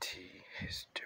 TNT History.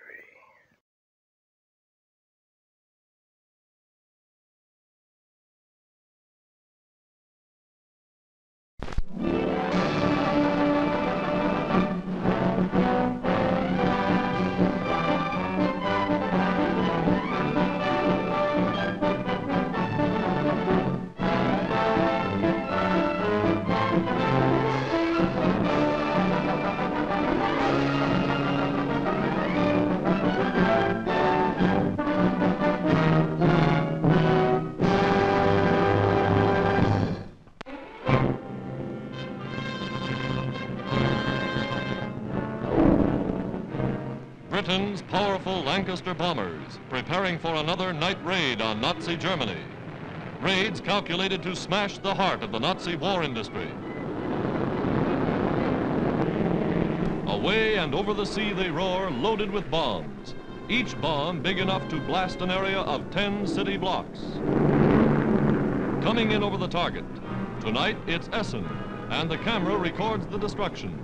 Britain's powerful Lancaster bombers preparing for another night raid on Nazi Germany. Raids calculated to smash the heart of the Nazi war industry. Away and over the sea they roar, loaded with bombs. Each bomb big enough to blast an area of 10 city blocks. Coming in over the target. Tonight it's Essen, and the camera records the destruction.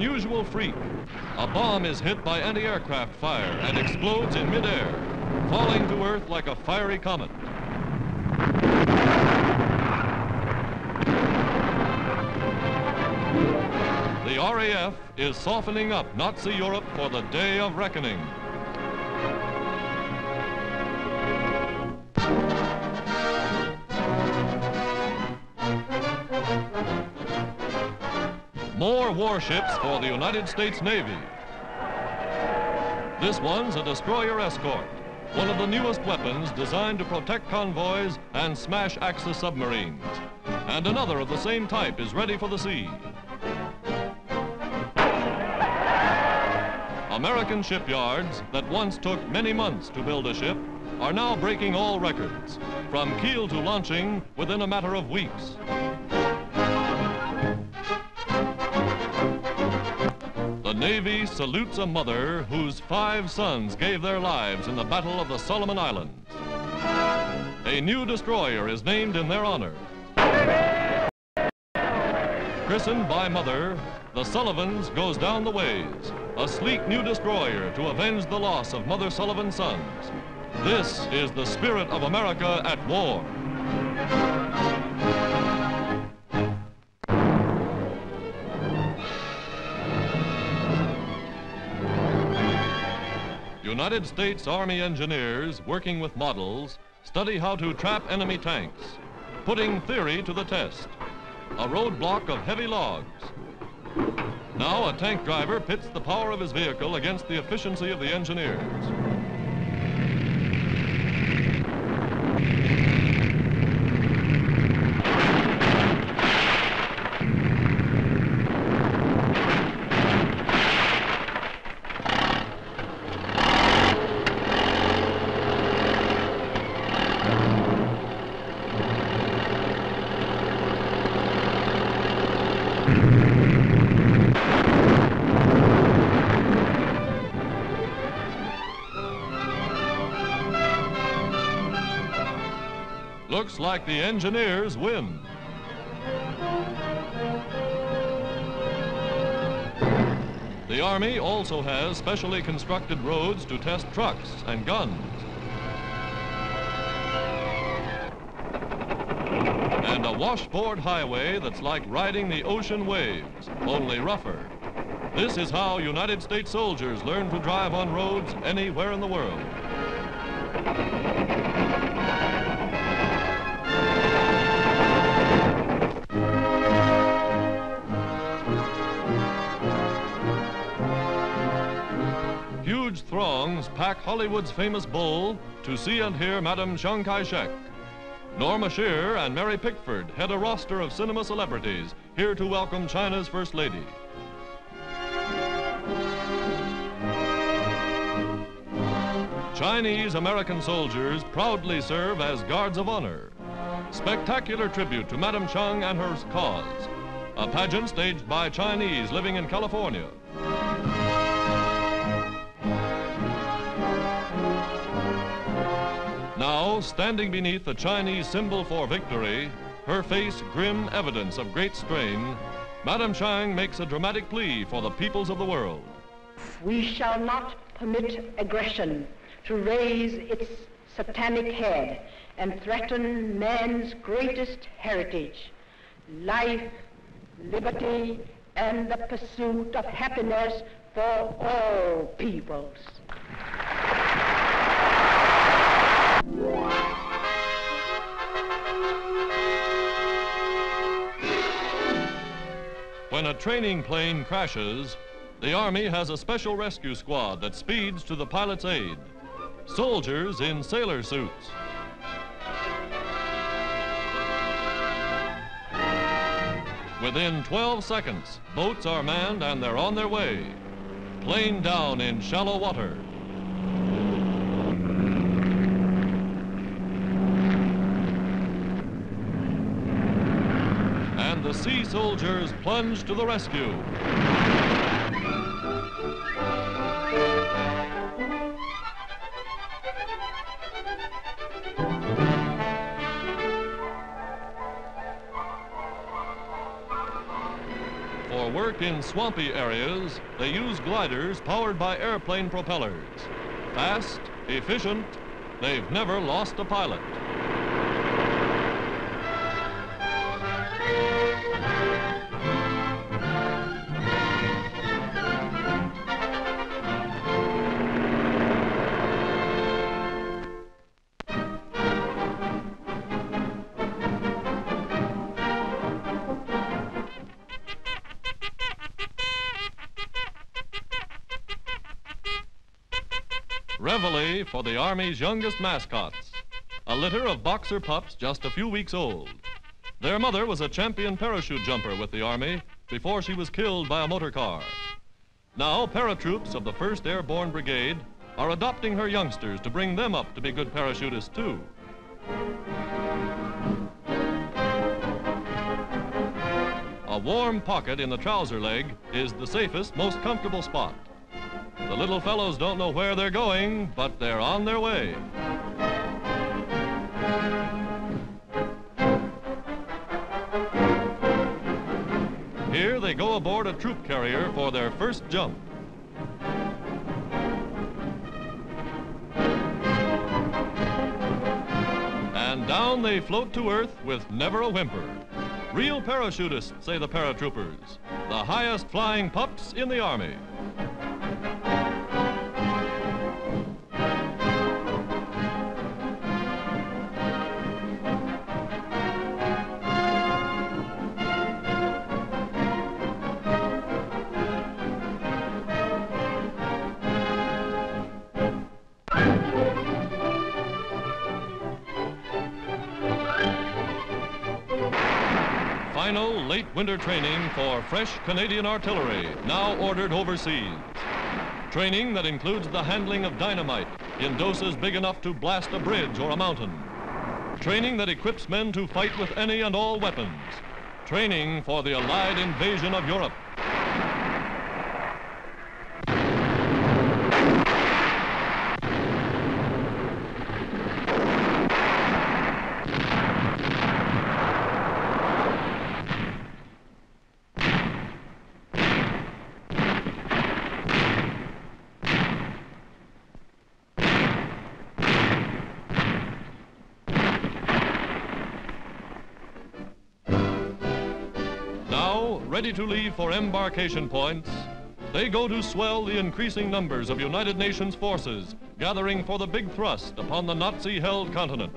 Unusual freak. A bomb is hit by anti-aircraft fire and explodes in midair, falling to earth like a fiery comet. The RAF is softening up Nazi Europe for the day of reckoning. More warships for the United States Navy. This one's a destroyer escort, one of the newest weapons designed to protect convoys and smash Axis submarines. And another of the same type is ready for the sea. American shipyards that once took many months to build a ship are now breaking all records, from keel to launching within a matter of weeks. The Navy salutes a mother whose 5 sons gave their lives in the Battle of the Solomon Islands. A new destroyer is named in their honor. Christened by mother, the Sullivans goes down the ways, a sleek new destroyer to avenge the loss of Mother Sullivan's sons. This is the spirit of America at war. United States Army engineers, working with models, study how to trap enemy tanks, putting theory to the test. A roadblock of heavy logs. Now a tank driver pits the power of his vehicle against the efficiency of the engineers. Looks like the engineers win. The Army also has specially constructed roads to test trucks and guns. And a washboard highway that's like riding the ocean waves, only rougher. This is how United States soldiers learn to drive on roads anywhere in the world. Huge throngs pack Hollywood's famous bowl to see and hear Madame Chiang Kai-shek. Norma Shearer and Mary Pickford head a roster of cinema celebrities here to welcome China's First Lady. Chinese-American soldiers proudly serve as guards of honor. Spectacular tribute to Madame Chiang and her cause. A pageant staged by Chinese living in California. While standing beneath the Chinese symbol for victory, her face grim evidence of great strain, Madame Chiang makes a dramatic plea for the peoples of the world. We shall not permit aggression to raise its satanic head and threaten man's greatest heritage, life, liberty, and the pursuit of happiness for all peoples. When a training plane crashes, the Army has a special rescue squad that speeds to the pilot's aid. Soldiers in sailor suits. Within 12 seconds, boats are manned and they're on their way. Plane down in shallow water. And the sea soldiers plunge to the rescue. In swampy areas, they use gliders powered by airplane propellers. Fast, efficient, they've never lost a pilot. Reveille for the Army's youngest mascots, a litter of boxer pups just a few weeks old. Their mother was a champion parachute jumper with the Army before she was killed by a motor car. Now, paratroops of the 1st Airborne Brigade are adopting her youngsters to bring them up to be good parachutists, too. A warm pocket in the trouser leg is the safest, most comfortable spot. The little fellows don't know where they're going, but they're on their way. Here they go aboard a troop carrier for their first jump. And down they float to earth with never a whimper. Real parachutists, say the paratroopers, the highest flying pups in the Army. Final late winter training for fresh Canadian artillery, now ordered overseas. Training that includes the handling of dynamite in doses big enough to blast a bridge or a mountain. Training that equips men to fight with any and all weapons. Training for the Allied invasion of Europe. Ready to leave for embarkation points, they go to swell the increasing numbers of United Nations forces gathering for the big thrust upon the Nazi-held continent.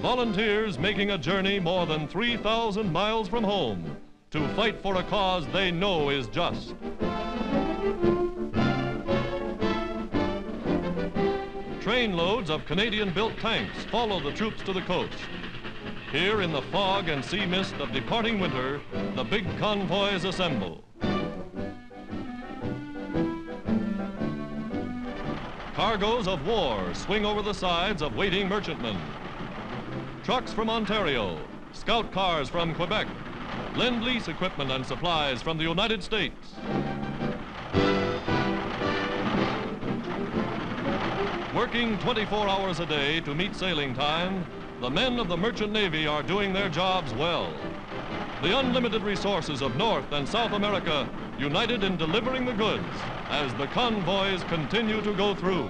Volunteers making a journey more than 3,000 miles from home to fight for a cause they know is just. Trainloads of Canadian-built tanks follow the troops to the coast. Here in the fog and sea mist of departing winter, the big convoys assemble. Cargoes of war swing over the sides of waiting merchantmen. Trucks from Ontario, scout cars from Quebec, lend-lease equipment and supplies from the United States. Working 24 hours a day to meet sailing time, the men of the Merchant Navy are doing their jobs well. The unlimited resources of North and South America united in delivering the goods as the convoys continue to go through.